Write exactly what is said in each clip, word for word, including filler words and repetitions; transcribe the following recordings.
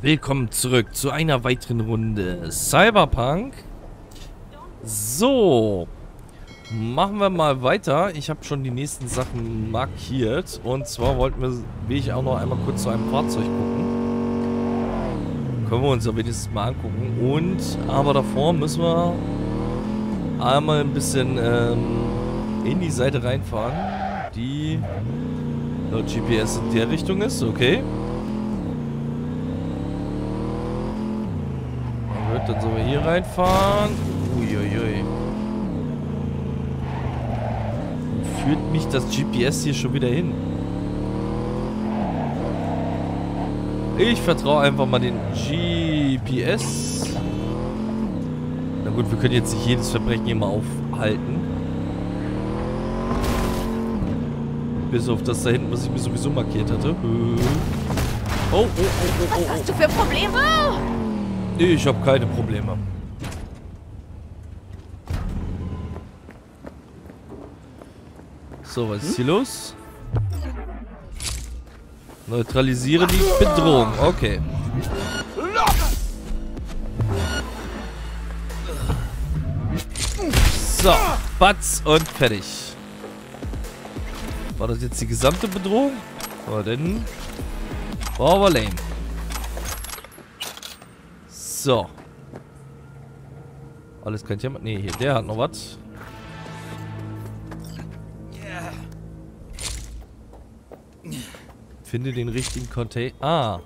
Willkommen zurück zu einer weiteren Runde Cyberpunk. So, machen wir mal weiter. Ich habe schon die nächsten Sachen markiert. Und zwar wollten wir, will ich auch noch einmal kurz zu einem Fahrzeug gucken. Können wir uns ja wenigstens mal angucken. Und, aber davor müssen wir einmal ein bisschen ähm, in die Seite reinfahren, die laut G P S in der Richtung ist, okay. Dann sollen wir hier reinfahren. Uiuiui. Führt mich das G P S hier schon wieder hin? Ich vertraue einfach mal den G P S. Na gut, wir können jetzt nicht jedes Verbrechen hier mal aufhalten. Bis auf das da hinten, was ich mir sowieso markiert hatte. Oh, oh, oh, oh, oh. Was hast du für Probleme? Ich habe keine Probleme. So, was ist hier los? Neutralisiere die Bedrohung. Okay. So, Batz und fertig. War das jetzt die gesamte Bedrohung? War denn? War aber lame. So. Alles kennt jemand. Ne, hier, der hat noch was. Finde den richtigen Container. Ah.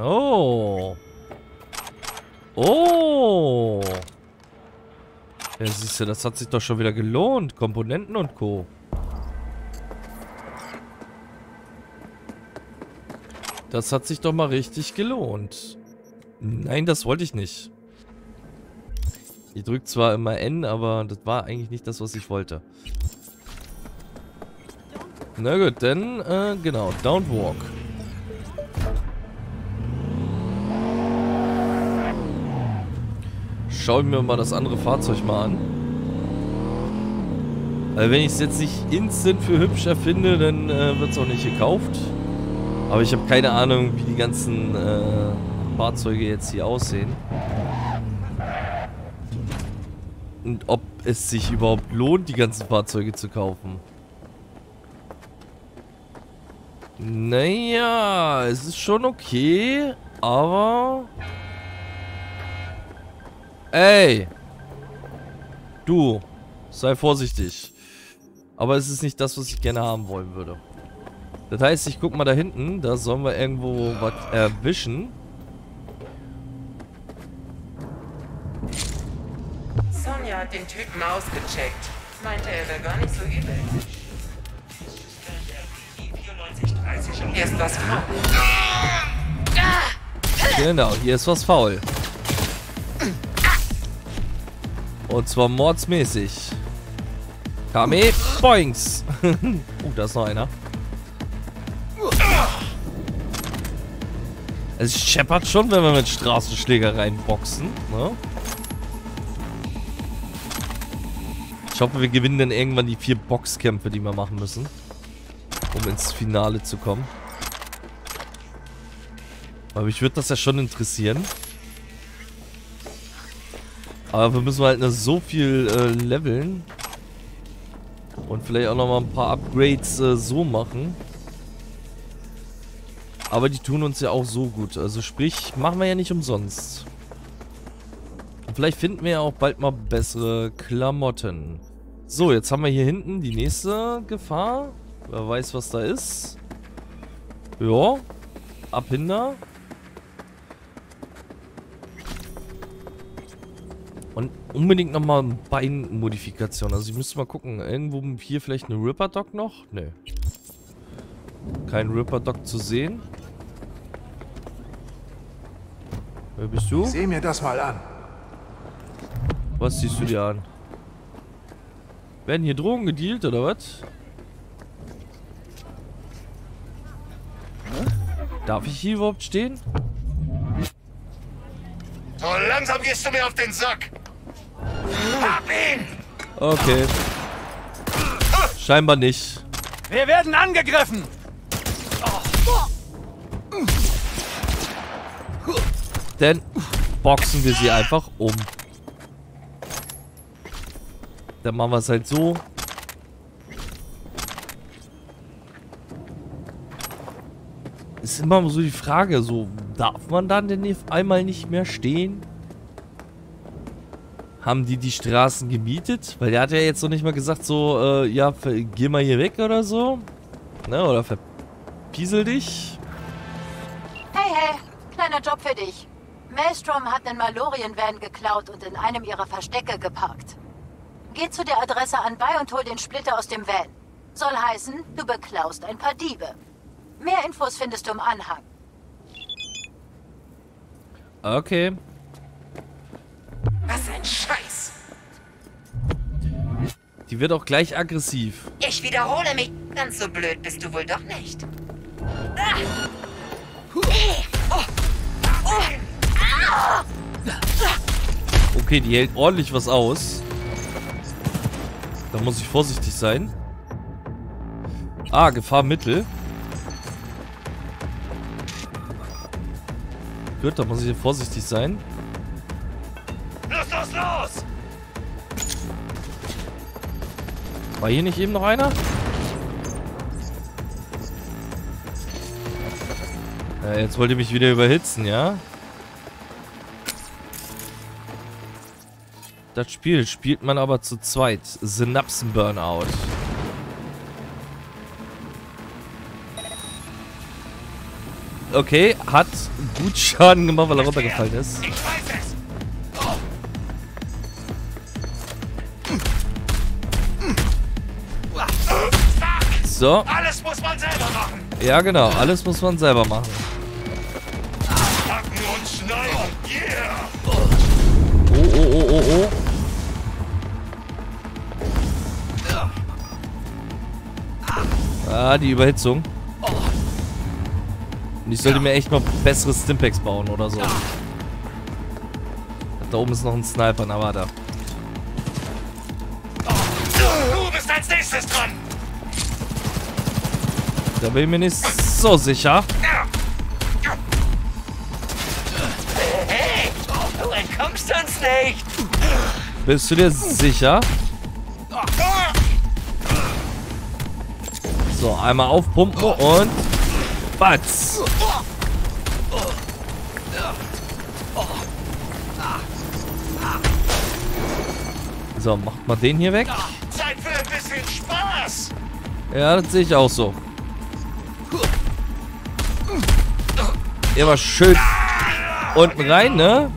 Oh. Oh. Ja, siehst du, das hat sich doch schon wieder gelohnt. Komponenten und Co. Das hat sich doch mal richtig gelohnt. Nein, das wollte ich nicht. Ich drücke zwar immer N, aber das war eigentlich nicht das, was ich wollte. Na gut, dann, äh, genau, Downwalk. Schauen wir mal das andere Fahrzeug mal an. Weil wenn ich es jetzt nicht instant für hübscher finde, dann äh, wird es auch nicht gekauft. Aber ich habe keine Ahnung, wie die ganzen äh, Fahrzeuge jetzt hier aussehen. Und ob es sich überhaupt lohnt, die ganzen Fahrzeuge zu kaufen. Naja, es ist schon okay, aber... Ey! Du, sei vorsichtig. Aber es ist nicht das, was ich gerne haben wollen würde. Das heißt, ich guck mal da hinten, da sollen wir irgendwo was erwischen. Sonja hat den Typen ausgecheckt. Meinte, er wäre gar nicht so übel. Hier ist was faul. Genau, hier ist was faul. Und zwar mordsmäßig. Kame, boings. Oh, da ist noch einer. Es scheppert schon, wenn wir mit Straßenschlägereien boxen, ne? Ich hoffe, wir gewinnen dann irgendwann die vier Boxkämpfe, die wir machen müssen, um ins Finale zu kommen. Aber mich würde das ja schon interessieren. Aber wir müssen halt noch so viel äh, leveln. Und vielleicht auch noch mal ein paar Upgrades äh, so machen. Aber die tun uns ja auch so gut. Also sprich, machen wir ja nicht umsonst. Und vielleicht finden wir ja auch bald mal bessere Klamotten. So, jetzt haben wir hier hinten die nächste Gefahr. Wer weiß, was da ist. Ja. Ab hinter. Und unbedingt nochmal Beinmodifikation. Also ich müsste mal gucken. Irgendwo hier vielleicht eine Ripperdoc noch? Nö. Kein Ripperdoc zu sehen. Wer bist du? Seh mir das mal an. Was siehst du dir an? Werden hier Drogen gedealt oder was? Darf ich hier überhaupt stehen? So langsam gehst du mir auf den Sack. Hab ihn! Okay. Scheinbar nicht. Wir werden angegriffen. Oh. Dann boxen wir sie einfach um. Dann machen wir es halt so. Ist immer so die Frage, so darf man dann denn einmal nicht mehr stehen? Haben die die Straßen gemietet? Weil der hat ja jetzt noch nicht mal gesagt so, äh, ja, geh mal hier weg oder so. Ne, oder verpiesel dich. Hey, hey, kleiner Job für dich. Maelstrom hat einen Malorien-Van geklaut und in einem ihrer Verstecke geparkt. Geh zu der Adresse anbei und hol den Splitter aus dem Van. Soll heißen, du beklaust ein paar Diebe. Mehr Infos findest du im Anhang. Okay. Was ein Scheiß. Die wird auch gleich aggressiv. Ich wiederhole mich. Ganz so blöd bist du wohl doch nicht. Okay, die hält ordentlich was aus. Da muss ich vorsichtig sein. Ah, Gefahrmittel. Gut, da muss ich vorsichtig sein. Los, los, los! War hier nicht eben noch einer? Ja, jetzt wollt ihr mich wieder überhitzen, ja? Das Spiel spielt man aber zu zweit. Synapsen Burnout. Okay, hat gut Schaden gemacht, weil er runtergefallen ist. Ich weiß es. Oh. So. Alles muss man selber machen. Ja, genau. Alles muss man selber machen. Hacken und schneiden. Yeah. Oh, oh, oh, oh, oh. Ah, die Überhitzung. Ich sollte mir echt mal bessere Stimpaks bauen oder so. Da oben ist noch ein Sniper, na warte. Du bist als nächstes dran. Da bin ich mir nicht so sicher. Hey, du entkommst uns nicht. Bist du dir sicher? So, einmal aufpumpen und... Batz. So, macht mal den hier weg. Zeit für ein bisschen Spaß. Ja, das sehe ich auch so. Immer schön unten rein, ne?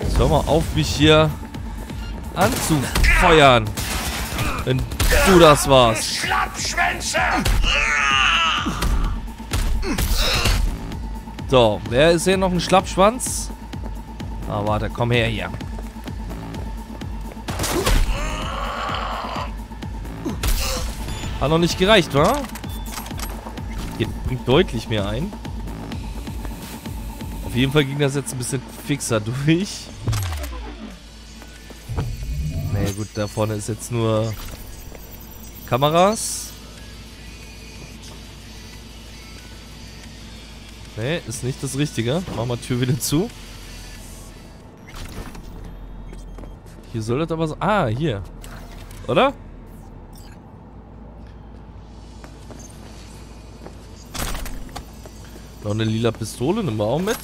Jetzt hör mal auf, mich hier anzufeuern. Wenn du das warst. Schlappschwänze! So, wer ist hier noch ein Schlappschwanz? Ah, warte, komm her hier. Hat noch nicht gereicht, wa? Hier bringt deutlich mehr ein. Auf jeden Fall ging das jetzt ein bisschen fixer durch. Na gut, da vorne ist jetzt nur... Kameras. Nee, ist nicht das Richtige. Machen wir die Tür wieder zu. Hier soll das aber so... Ah, hier. Oder? Noch eine lila Pistole. Nehmen wir auch mit.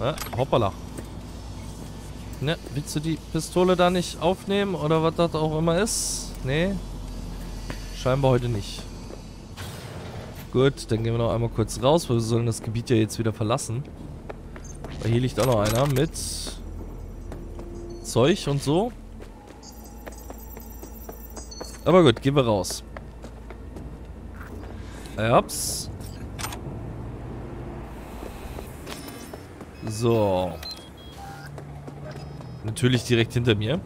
Ah, hoppala. Ne, willst du die Pistole da nicht aufnehmen oder was das auch immer ist? Ne, scheinbar heute nicht. Gut, dann gehen wir noch einmal kurz raus, weil wir sollen das Gebiet ja jetzt wieder verlassen. Weil hier liegt auch noch einer mit Zeug und so. Aber gut, gehen wir raus. Ups. So. Natürlich direkt hinter mir.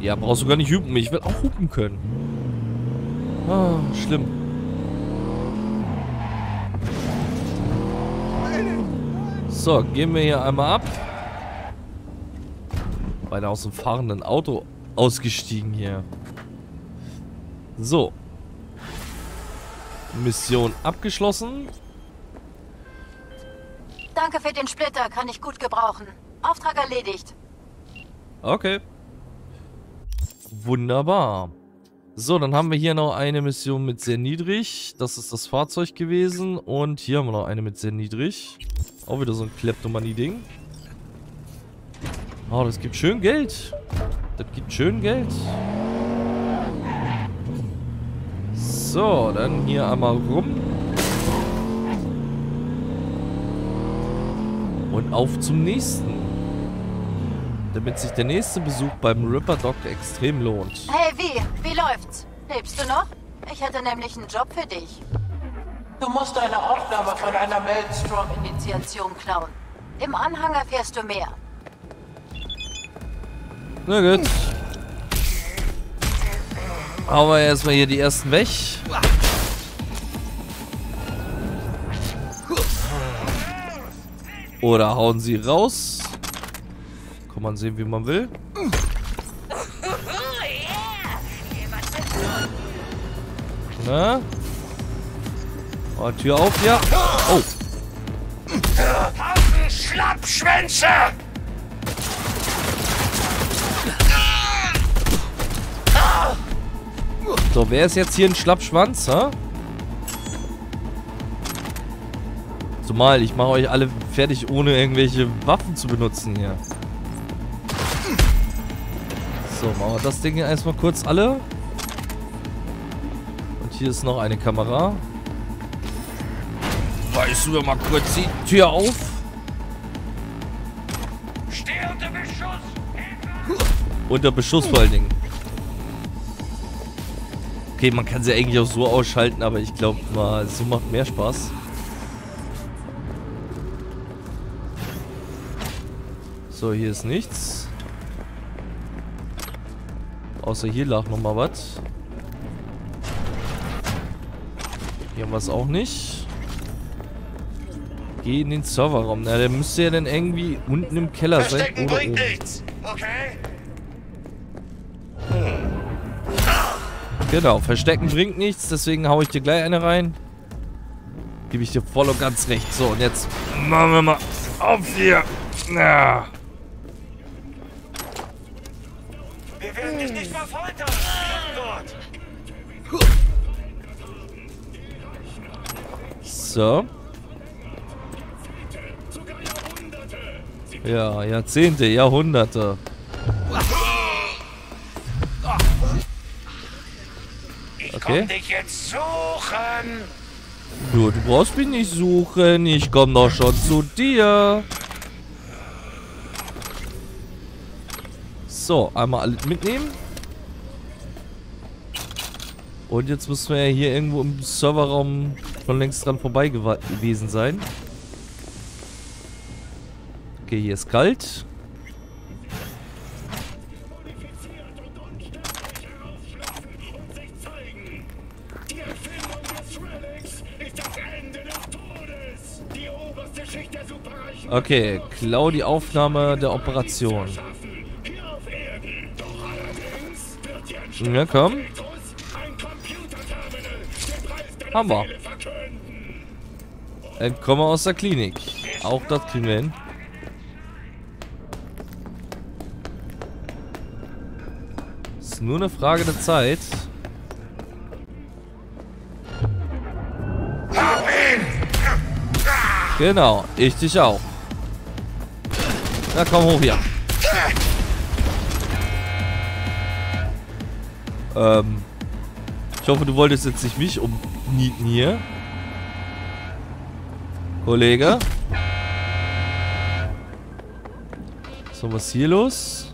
Ja, brauchst du gar nicht hupen. Ich will auch hupen können. Ah, schlimm. So, gehen wir hier einmal ab. Beinahe aus dem fahrenden Auto ausgestiegen hier. So. Mission abgeschlossen. Danke für den Splitter, kann ich gut gebrauchen. Auftrag erledigt. Okay. Wunderbar. So, dann haben wir hier noch eine Mission mit sehr niedrig. Das ist das Fahrzeug gewesen. Und hier haben wir noch eine mit sehr niedrig. Auch wieder so ein Kleptomanie-Ding. Oh, das gibt schön Geld. Das gibt schön Geld. So, dann hier einmal rum. Und auf zum nächsten. Damit sich der nächste Besuch beim Ripperdoc extrem lohnt. Hey, wie? Wie läuft's? Lebst du noch? Ich hätte nämlich einen Job für dich. Du musst eine Aufnahme von einer Maelstrom-Initiation klauen. Im Anhang erfährst du mehr. Na gut. Hauen wir erstmal hier die ersten weg. Oder hauen sie raus. Kann man sehen, wie man will. Na? Oh, Tür auf, ja. Oh. Haufen Schlappschwänze! So, wer ist jetzt hier ein Schlappschwanz, ha? Zumal, ich mache euch alle fertig, ohne irgendwelche Waffen zu benutzen hier. So, machen wir das Ding hier erstmal kurz alle. Und hier ist noch eine Kamera. Weißt du, mal kurz die Tür auf. Steh unter Beschuss! Unter Beschuss vor allen Dingen. Okay, man kann sie eigentlich auch so ausschalten, aber ich glaube mal, so macht mehr Spaß. So, hier ist nichts. Außer hier lag nochmal was. Hier haben wir es auch nicht. Geh in den Serverraum. Na, der müsste ja dann irgendwie unten im Keller sein. Verstecken bringt nichts, okay? Genau, verstecken bringt nichts, deswegen haue ich dir gleich eine rein. Gebe ich dir voll und ganz recht. So, und jetzt machen wir mal auf hier. Ja. Wir werden dich nicht verfoltern. So. Ja, Jahrzehnte, Jahrhunderte. Okay. Ich komm dich jetzt suchen. Du, du brauchst mich nicht suchen. Ich komm doch schon zu dir. So, einmal alles mitnehmen. Und jetzt müssen wir ja hier irgendwo im Serverraum schon längst dran vorbei gewesen sein. Okay, hier ist kalt. Okay, klau die Aufnahme der Operation. Ja, komm. Haben wir. Entkommen aus der Klinik. Auch das kriegen wir hin. Ist nur eine Frage der Zeit. Genau, ich dich auch. Na komm hoch hier. Ähm. Ich hoffe, du wolltest jetzt nicht mich umnieten hier. Kollege. So, was ist hier los?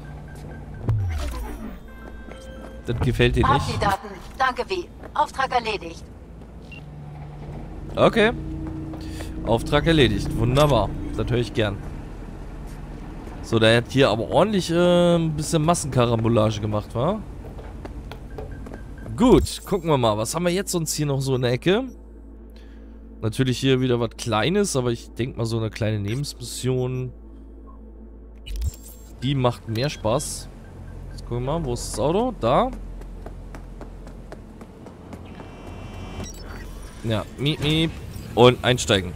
Das gefällt dir nicht. Daten. Danke, wie. Auftrag erledigt. Okay. Auftrag erledigt. Wunderbar. Das höre ich gern. So, der hat hier aber ordentlich äh, ein bisschen Massenkarambolage gemacht, wa? Gut, gucken wir mal. Was haben wir jetzt sonst hier noch so in der Ecke? Natürlich hier wieder was Kleines, aber ich denke mal so eine kleine Nebenmission. Die macht mehr Spaß. Jetzt gucken wir mal, wo ist das Auto? Da. Ja, miep, miep. Und einsteigen.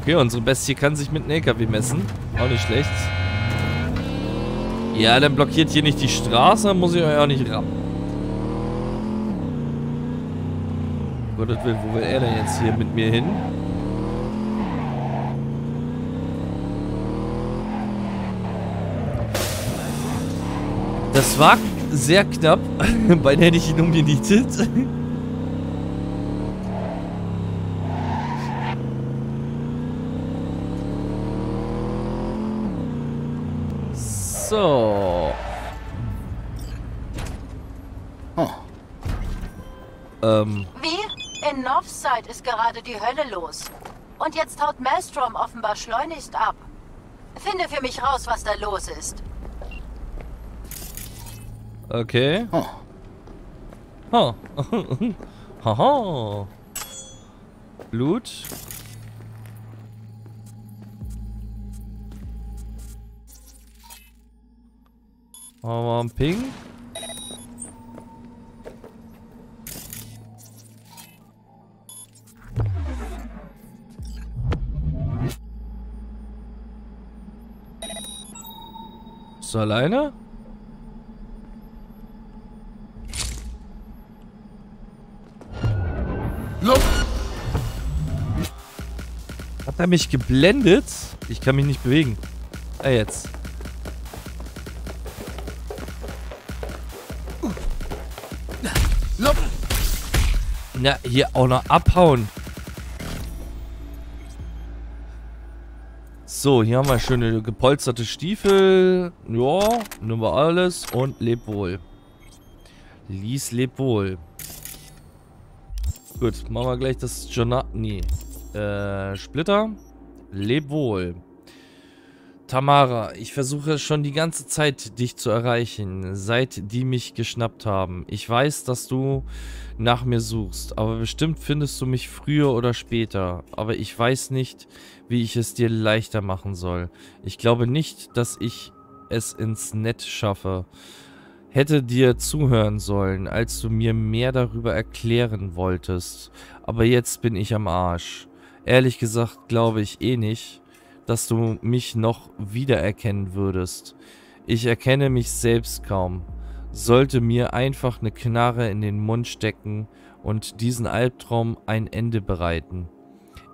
Okay, unsere Bestie kann sich mit einem L K W messen. Auch nicht schlecht. Ja, dann blockiert hier nicht die Straße, dann muss ich euch auch nicht ran. Gottes Willen, wo will er denn jetzt hier mit mir hin? Das war sehr knapp, beinahe hätte ich ihn umgenietet. So. Oh. Ähm. Wie? In Northside ist gerade die Hölle los. Und jetzt haut Maelstrom offenbar schleunigst ab. Finde für mich raus, was da los ist. Okay. Oh. Oh. Haha. Blut. Machen wir einen Ping. Ist er alleine? Los! Hat er mich geblendet? Ich kann mich nicht bewegen. Ah, jetzt. Na, hier auch noch abhauen. So, hier haben wir schöne gepolsterte Stiefel. Ja, nehmen wir alles und leb wohl. Lies, leb wohl. Gut, machen wir gleich das Journal. Nee. Äh, Splitter. Leb wohl. Tamara, ich versuche schon die ganze Zeit, dich zu erreichen, seit die mich geschnappt haben. Ich weiß, dass du nach mir suchst, aber bestimmt findest du mich früher oder später. Aber ich weiß nicht, wie ich es dir leichter machen soll. Ich glaube nicht, dass ich es ins Netz schaffe. Hätte dir zuhören sollen, als du mir mehr darüber erklären wolltest. Aber jetzt bin ich am Arsch. Ehrlich gesagt glaube ich eh nicht, dass du mich noch wiedererkennen würdest. Ich erkenne mich selbst kaum. Sollte mir einfach eine Knarre in den Mund stecken und diesen Albtraum ein Ende bereiten.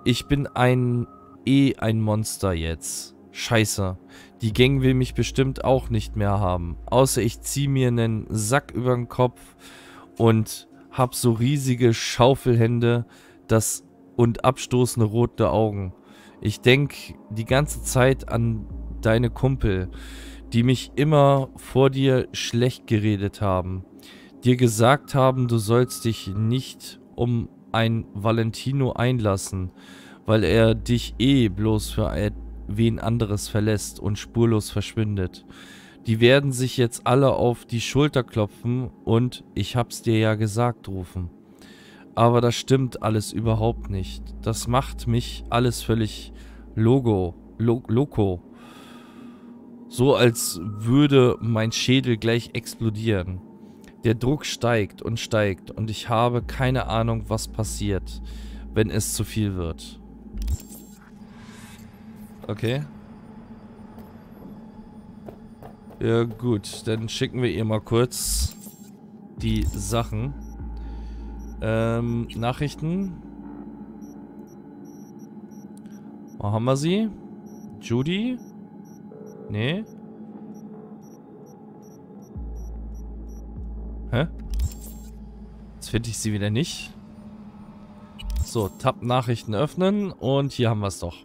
Ich bin ein eh ein Monster jetzt. Scheiße. Die Gang will mich bestimmt auch nicht mehr haben. Außer ich ziehe mir einen Sack über den Kopf und hab so riesige Schaufelhände das und abstoßende rote Augen. Ich denke die ganze Zeit an deine Kumpel, die mich immer vor dir schlecht geredet haben. Dir gesagt haben, du sollst dich nicht um einen Valentino einlassen, weil er dich eh bloß für wen anderes verlässt und spurlos verschwindet. Die werden sich jetzt alle auf die Schulter klopfen und ich hab's dir ja gesagt rufen. Aber das stimmt alles überhaupt nicht. Das macht mich alles völlig logo, lo, loco. So als würde mein Schädel gleich explodieren. Der Druck steigt und steigt und ich habe keine Ahnung, was passiert, wenn es zu viel wird. Okay. Ja gut, dann schicken wir ihr mal kurz die Sachen. Ähm, Nachrichten. Wo haben wir sie? Judy? Nee. Hä? Jetzt finde ich sie wieder nicht. So, Tab Nachrichten öffnen und hier haben wir es doch.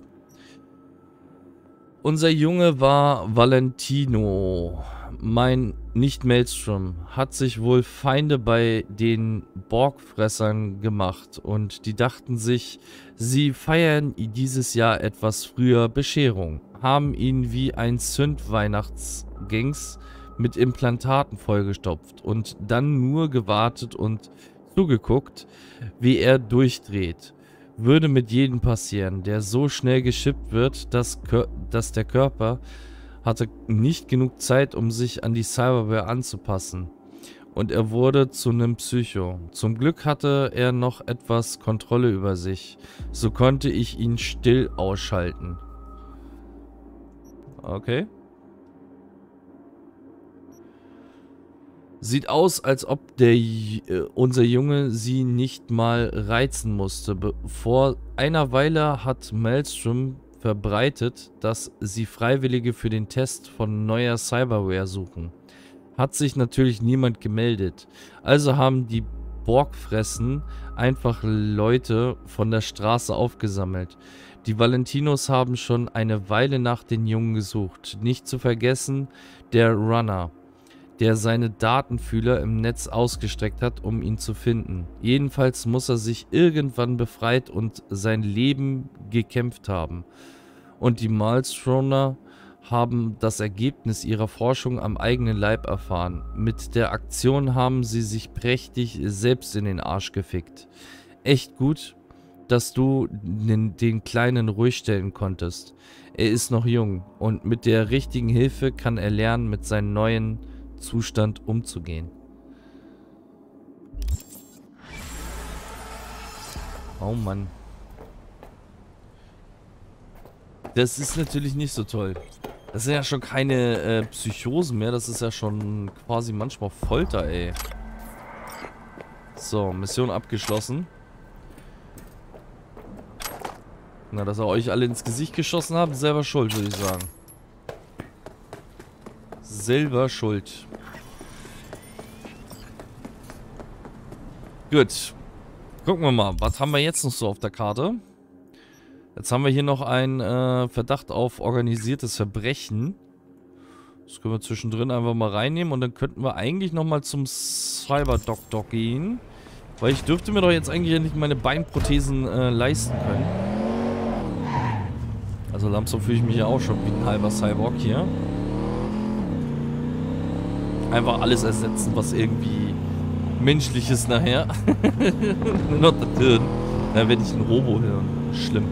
Unser Junge war Valentino. Mein nicht Maelstrom hat sich wohl Feinde bei den Borgfressern gemacht und die dachten sich, sie feiern dieses Jahr etwas früher Bescherung, haben ihn wie ein Zündweihnachtsgangs mit Implantaten vollgestopft und dann nur gewartet und zugeguckt, wie er durchdreht. würde mit jedem passieren, der so schnell geschippt wird, dass, dass der Körper hatte nicht genug Zeit, um sich an die Cyberware anzupassen. Und er wurde zu einem Psycho. Zum Glück hatte er noch etwas Kontrolle über sich. So konnte ich ihn still ausschalten. Okay. Sieht aus, als ob der, äh, unser Junge sie nicht mal reizen musste. Vor einer Weile hat Maelstrom verbreitet, dass sie Freiwillige für den Test von neuer Cyberware suchen. Hat sich natürlich niemand gemeldet. Also haben die Borgfressen einfach Leute von der Straße aufgesammelt. Die Valentinos haben schon eine Weile nach den Jungen gesucht. Nicht zu vergessen der Runner, der seine Datenfühler im Netz ausgestreckt hat, um ihn zu finden. Jedenfalls muss er sich irgendwann befreit und sein Leben gekämpft haben. Und die Maelstromer haben das Ergebnis ihrer Forschung am eigenen Leib erfahren. Mit der Aktion haben sie sich prächtig selbst in den Arsch gefickt. Echt gut, dass du den, den Kleinen ruhig stellen konntest. Er ist noch jung und mit der richtigen Hilfe kann er lernen, mit seinen neuen Zustand umzugehen. Oh Mann. Das ist natürlich nicht so toll. Das sind ja schon keine äh, Psychosen mehr. Das ist ja schon quasi manchmal Folter, ey. So, Mission abgeschlossen. Na, dass er euch alle ins Gesicht geschossen habt, selber schuld, würde ich sagen. Selber schuld. Gut. Gucken wir mal, was haben wir jetzt noch so auf der Karte? Jetzt haben wir hier noch einen äh, Verdacht auf organisiertes Verbrechen. Das können wir zwischendrin einfach mal reinnehmen. Und dann könnten wir eigentlich nochmal zum Cyberdoc-Doc gehen. Weil ich dürfte mir doch jetzt eigentlich nicht meine Beinprothesen äh, leisten können. Also langsam fühle ich mich ja auch schon wie ein halber Cyborg hier. Einfach alles ersetzen, was irgendwie menschlich ist nachher. Nur noch das Hirn. Da werde ich ein Robo-Hirn. Schlimm.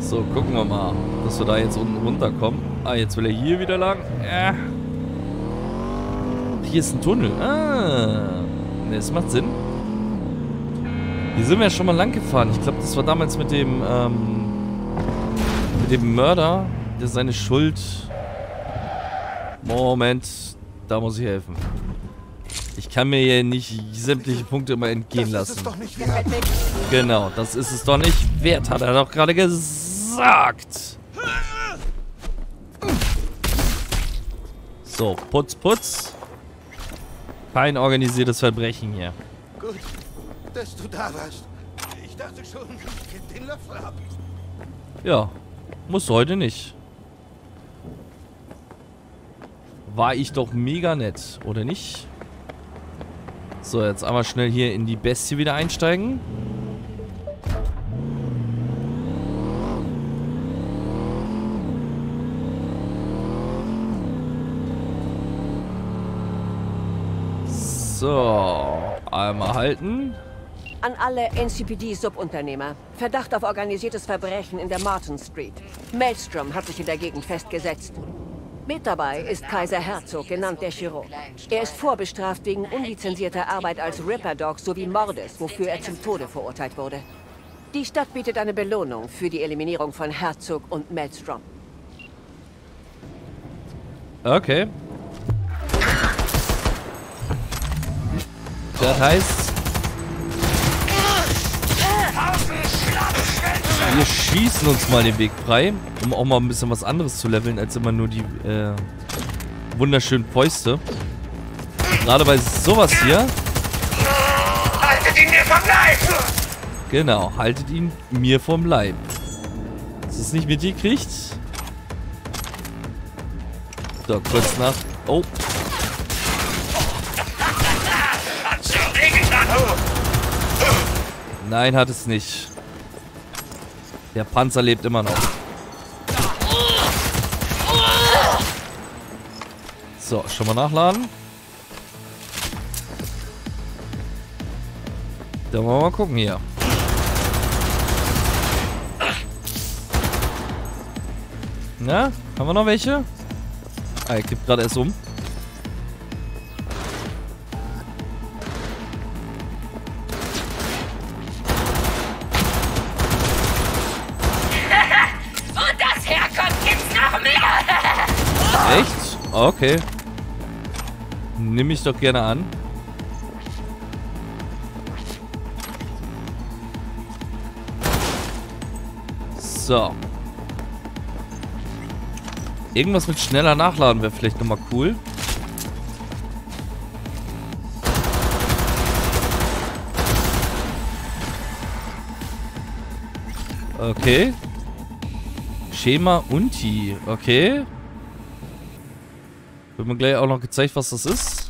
So, gucken wir mal, dass wir da jetzt unten runterkommen. Ah, jetzt will er hier wieder lang. Äh. Hier ist ein Tunnel. Ah. Ne, das macht Sinn. Hier sind wir ja schon mal lang gefahren. Ich glaube, das war damals mit dem, ähm, mit dem Mörder, der seine Schuld... Moment, da muss ich helfen. Ich kann mir hier nicht sämtliche Punkte immer entgehen lassen. Das ist es doch nicht wert. Genau, das ist es doch nicht wert, hat er doch gerade gesagt. So, putz, putz. Kein organisiertes Verbrechen hier. Gut, dass du da warst. Ich dachte schon, ich geb den Löffel ab. Ja, muss heute nicht. War ich doch mega nett, oder nicht? So, jetzt einmal schnell hier in die Bestie wieder einsteigen. So, einmal halten. An alle N C P D-Subunternehmer. Verdacht auf organisiertes Verbrechen in der Martin Street. Maelstrom hat sich in der Gegend festgesetzt. Mit dabei ist Kaiser Herzog, genannt der Chirurg. Er ist vorbestraft wegen unlizenzierter Arbeit als Ripperdoc sowie Mordes, wofür er zum Tode verurteilt wurde. Die Stadt bietet eine Belohnung für die Eliminierung von Herzog und Maelstrom. Okay. Das heißt, wir schießen uns mal den Weg frei, um auch mal ein bisschen was anderes zu leveln, als immer nur die äh, wunderschönen Fäuste. Gerade bei sowas hier. Haltet ihn mir vom Leib! Genau, haltet ihn mir vom Leib. Dass es nicht mitgekriegt. So, kurz nach... Oh. Nein, hat es nicht. Der Panzer lebt immer noch. So, schon mal nachladen. Da wollen wir mal gucken hier. Na, haben wir noch welche? Ah, er kippt gerade erst um. Echt? Okay. Nimm ich doch gerne an. So. Irgendwas mit schneller nachladen wäre vielleicht nochmal cool. Okay. Schema Unti. Okay. Wird mir gleich auch noch gezeigt, was das ist.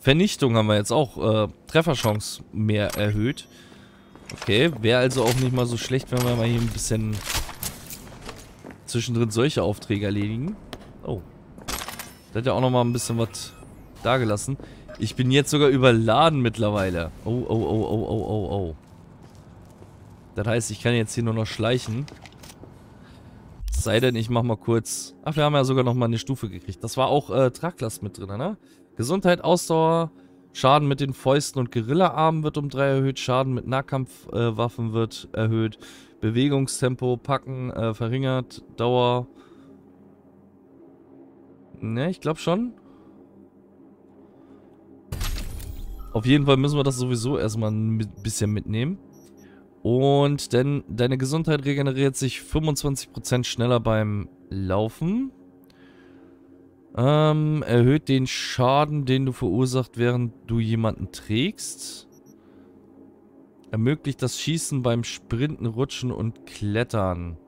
Vernichtung haben wir jetzt auch. Äh, Trefferchance mehr erhöht. Okay, wäre also auch nicht mal so schlecht, wenn wir mal hier ein bisschen zwischendrin solche Aufträge erledigen. Oh. Da hat ja auch noch mal ein bisschen was dagelassen. Ich bin jetzt sogar überladen mittlerweile. Oh, oh, oh, oh, oh, oh, oh. Das heißt, ich kann jetzt hier nur noch schleichen. Sei denn, ich mach mal kurz... Ach, wir haben ja sogar noch mal eine Stufe gekriegt. Das war auch äh, Traglast mit drin, ne? Gesundheit, Ausdauer, Schaden mit den Fäusten und Gorilla-Armen wird um drei erhöht. Schaden mit Nahkampfwaffen äh, wird erhöht. Bewegungstempo, Packen, äh, verringert. Dauer... Ne, ich glaube schon. Auf jeden Fall müssen wir das sowieso erstmal ein bisschen mitnehmen. Und denn deine Gesundheit regeneriert sich fünfundzwanzig Prozent schneller beim Laufen. Ähm, erhöht den Schaden, den du verursacht, während du jemanden trägst. Ermöglicht das Schießen beim Sprinten, Rutschen und Klettern.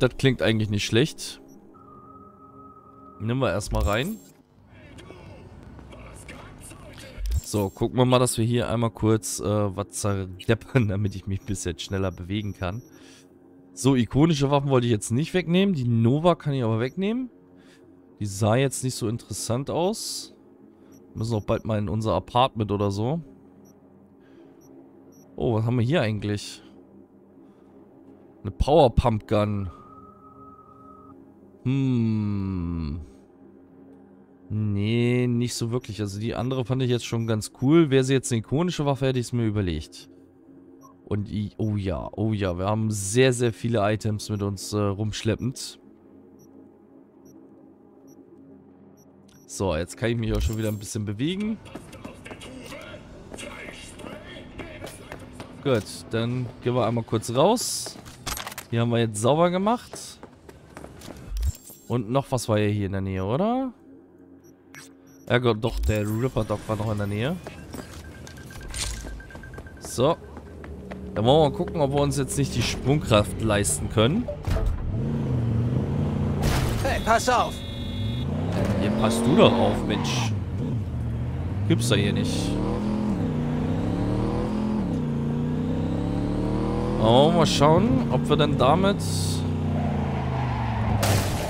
Das klingt eigentlich nicht schlecht. Nehmen wir erstmal rein. So, gucken wir mal, dass wir hier einmal kurz äh, was zerdeppern, damit ich mich ein bisschen schneller bewegen kann. So, ikonische Waffen wollte ich jetzt nicht wegnehmen. Die Nova kann ich aber wegnehmen. Die sah jetzt nicht so interessant aus. Müssen auch bald mal in unser Apartment oder so. Oh, was haben wir hier eigentlich? Eine Powerpump-Gun. Hm... Nee, nicht so wirklich. Also die andere fand ich jetzt schon ganz cool. Wäre sie jetzt eine ikonische Waffe, hätte ich es mir überlegt. Und ich, oh ja, oh ja, wir haben sehr, sehr viele Items mit uns äh, rumschleppend. So, jetzt kann ich mich auch schon wieder ein bisschen bewegen. Gut, dann gehen wir einmal kurz raus. Hier haben wir jetzt sauber gemacht. Und noch was war ja hier in der Nähe, oder? Ja Gott, doch, der Ripperdoc war noch in der Nähe. So. Dann wollen wir mal gucken, ob wir uns jetzt nicht die Sprungkraft leisten können. Hey, pass auf! Hier passt du doch auf, Mensch. Gibt's da hier nicht. Oh, mal schauen, ob wir dann damit...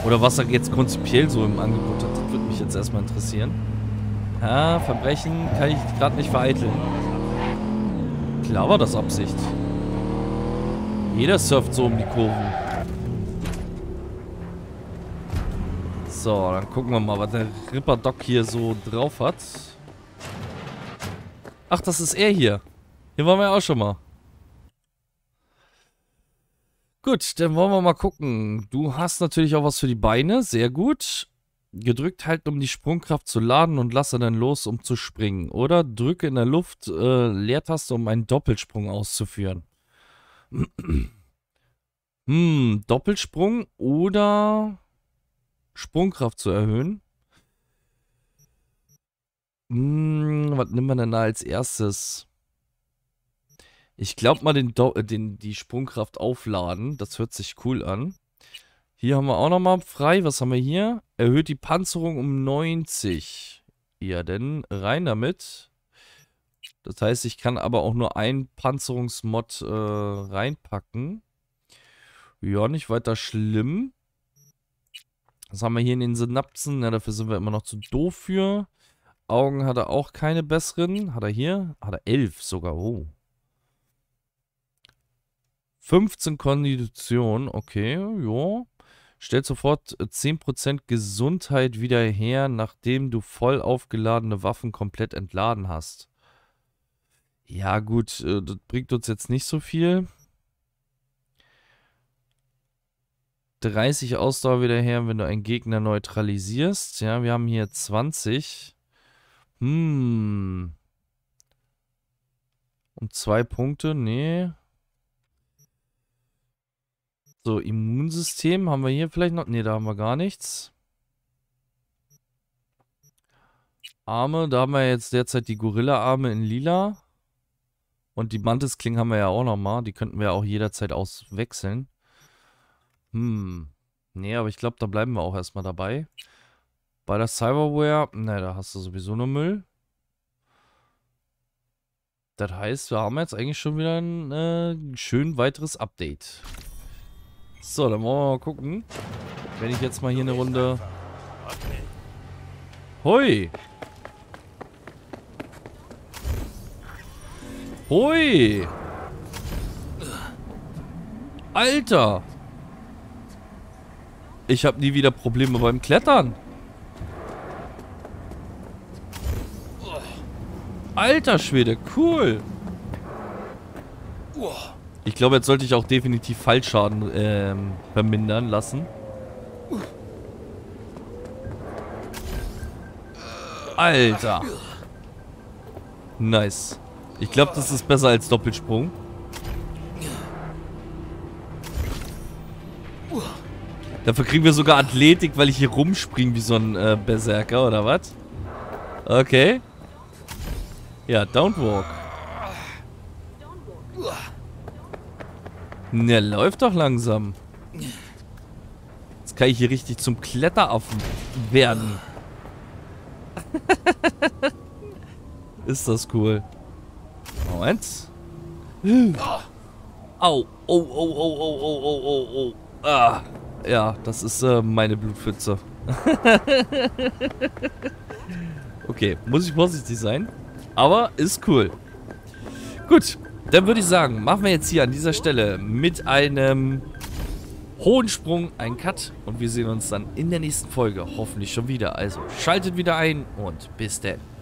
Oder was er jetzt konzipiell so im Angebot hat, das würde mich jetzt erstmal interessieren. Ja, Verbrechen kann ich gerade nicht vereiteln. Klar war das Absicht. Jeder surft so um die Kurven. So, dann gucken wir mal, was der Ripperdoc hier so drauf hat. Ach, das ist er hier. Hier waren wir ja auch schon mal. Gut, dann wollen wir mal gucken. Du hast natürlich auch was für die Beine. Sehr gut. Gedrückt halten, um die Sprungkraft zu laden und lasse dann los, um zu springen. Oder drücke in der Luft äh, Leertaste, um einen Doppelsprung auszuführen. Hm, Doppelsprung oder Sprungkraft zu erhöhen. Hm, was nimmt man denn da als erstes? Ich glaube mal den, den, die Sprungkraft aufladen. Das hört sich cool an. Hier haben wir auch nochmal frei. Was haben wir hier? Erhöht die Panzerung um neunzig. Ja, denn rein damit. Das heißt, ich kann aber auch nur einen Panzerungsmod äh, reinpacken. Ja, nicht weiter schlimm. Was haben wir hier in den Synapsen? Na, dafür sind wir immer noch zu doof für. Augen hat er auch keine besseren. Hat er hier? Hat er elf sogar. Oh. fünfzehn Kondition. Okay, jo. Stellt sofort zehn Prozent Gesundheit wieder her, nachdem du voll aufgeladene Waffen komplett entladen hast. Ja gut, das bringt uns jetzt nicht so viel. dreißig Ausdauer wieder her, wenn du einen Gegner neutralisierst. Ja, wir haben hier zwanzig. Hm. Um zwei Punkte, nee. So, Immunsystem haben wir hier vielleicht noch. Ne, da haben wir gar nichts. Arme, da haben wir jetzt derzeit die Gorilla Arme in lila. Und die Mantis-Kling haben wir ja auch nochmal. Die könnten wir auch jederzeit auswechseln. Hm. Nee, aber ich glaube, da bleiben wir auch erstmal dabei. Bei der Cyberware, ne, da hast du sowieso nur Müll. Das heißt, wir haben jetzt eigentlich schon wieder ein äh, schön weiteres Update. So, dann wollen wir mal gucken. Wenn ich jetzt mal hier eine Runde... Hui! Hui! Alter! Ich habe nie wieder Probleme beim Klettern. Alter Schwede, cool! Ich glaube, jetzt sollte ich auch definitiv Fallschaden ähm, vermindern lassen. Alter. Nice. Ich glaube, das ist besser als Doppelsprung. Dafür kriegen wir sogar Athletik, weil ich hier rumspringe wie so ein äh, Berserker, oder was? Okay. Ja, Downwalk. Na, läuft doch langsam. Jetzt kann ich hier richtig zum Kletteraffen werden. Ist das cool. Moment. Au, au, au, au, au, au, au, au. Ah, ja, das ist äh, meine Blutpfütze. Okay, muss ich vorsichtig sein. Aber ist cool. Gut. Dann würde ich sagen, machen wir jetzt hier an dieser Stelle mit einem hohen Sprung einen Cut. Und wir sehen uns dann in der nächsten Folge hoffentlich schon wieder. Also schaltet wieder ein und bis dann.